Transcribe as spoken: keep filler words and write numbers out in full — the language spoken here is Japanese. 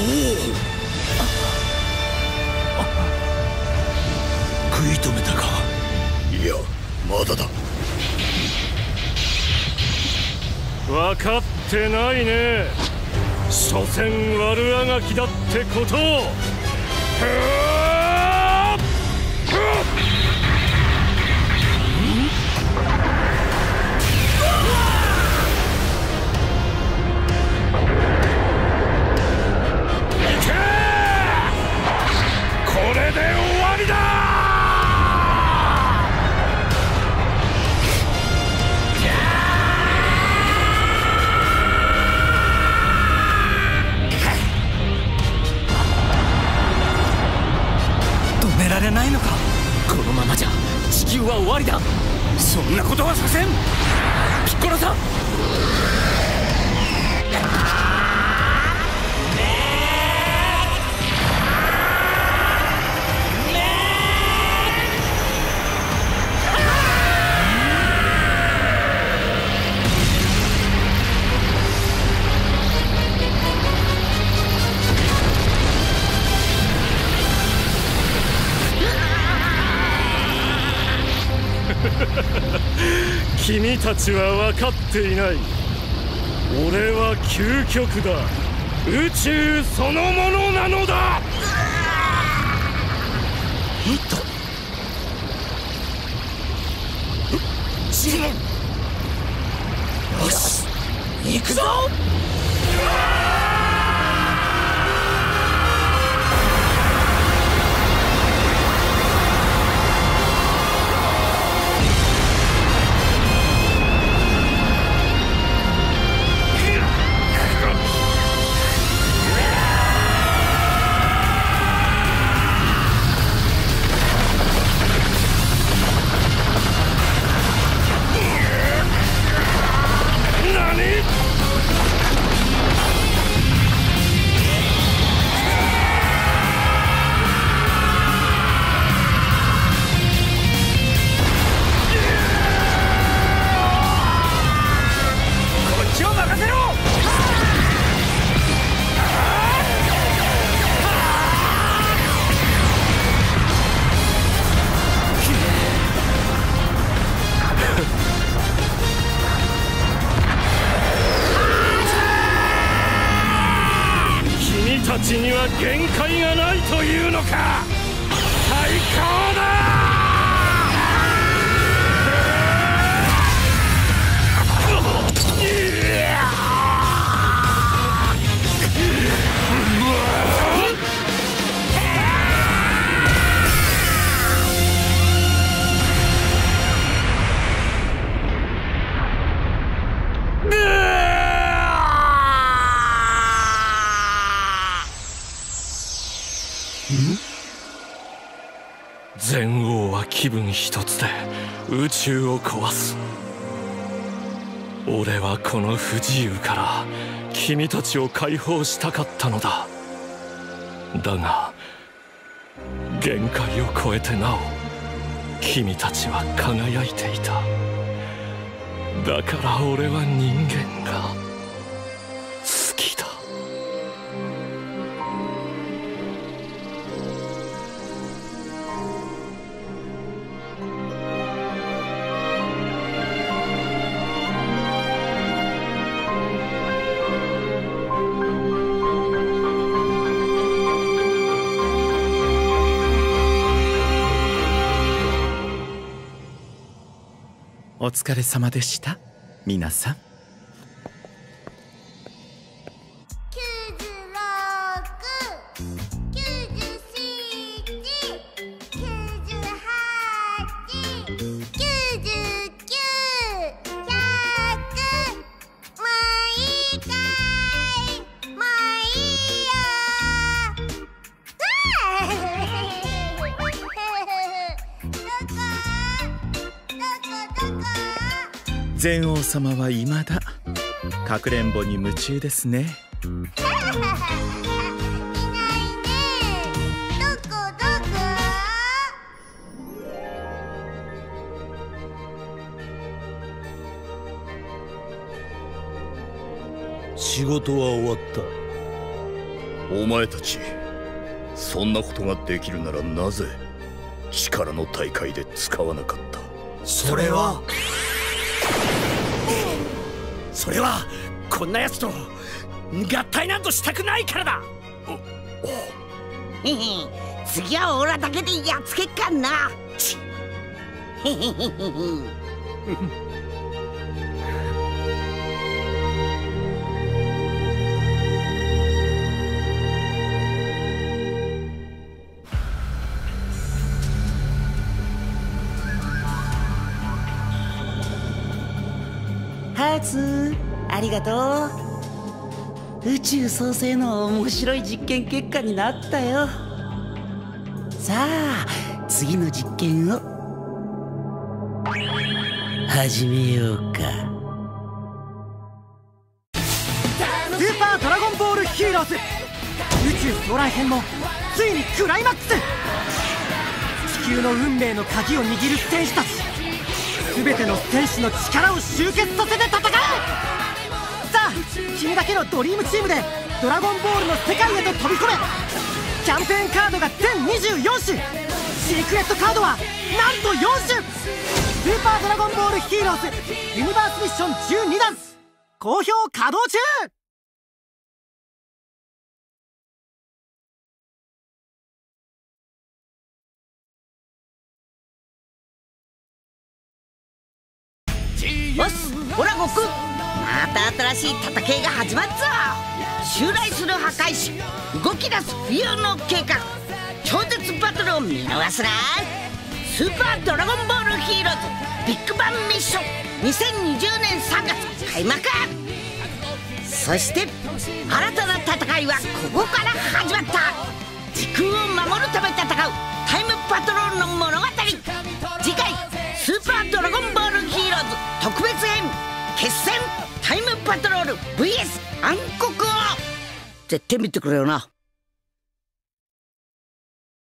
食い止めたか。いや、まだだ。分かってないね。所詮悪あがきだってことを。そんなことはさせん。ピッコロさん、君たちは分かっていない。俺は究極だ。宇宙そのものなのだ。えっと次元、よし行くぞ。には限界がないというのか。最高だ。全王は気分一つで宇宙を壊す。俺はこの不自由から君たちを解放したかったのだ。だが限界を超えてなお君たちは輝いていた。だから俺は人間が好きだ。お疲れ様でした、皆さん。全王様はいまだかくれんぼに夢中ですね。いないね。どこどこ？仕事は終わった。お前たち、そんなことができるならなぜ力の大会で使わなかった？それはそれはこんなやつと合体なんとしたくないからだ。次はオラだけでやっつけっかんな。へへへへへ。ハーツ、ありがとう。宇宙創生の面白い実験結果になったよ。さあ、次の実験を始めようか。スーパードラゴンボールヒーローズ宇宙将来編もついにクライマックス。地球の運命の鍵を握る戦士たち、全ての戦士の力を集結させて戦う。さあ、君だけのドリームチームでドラゴンボールの世界へと飛び込め。キャンペーンカードが全にじゅうよんしゅ、シークレットカードはなんとよんしゅ。スーパードラゴンボールヒーローズユニバースミッションじゅうにだん、好評稼働中。よし、ほら悟空、また新しい戦いが始まったぞ。襲来する破壊士、動き出す冬の計画、超絶バトルを見逃すな。スーパードラゴンボールヒーローズビッグバンミッションにせんにじゅうねんさんがつ開幕。そして新たな戦いはここから始まった。時空を守るため戦うタイムパトロールの物語。次回スーパードラゴンボール特別編決戦タイムパトロール ブイエス 暗黒王、絶対見てくれよな。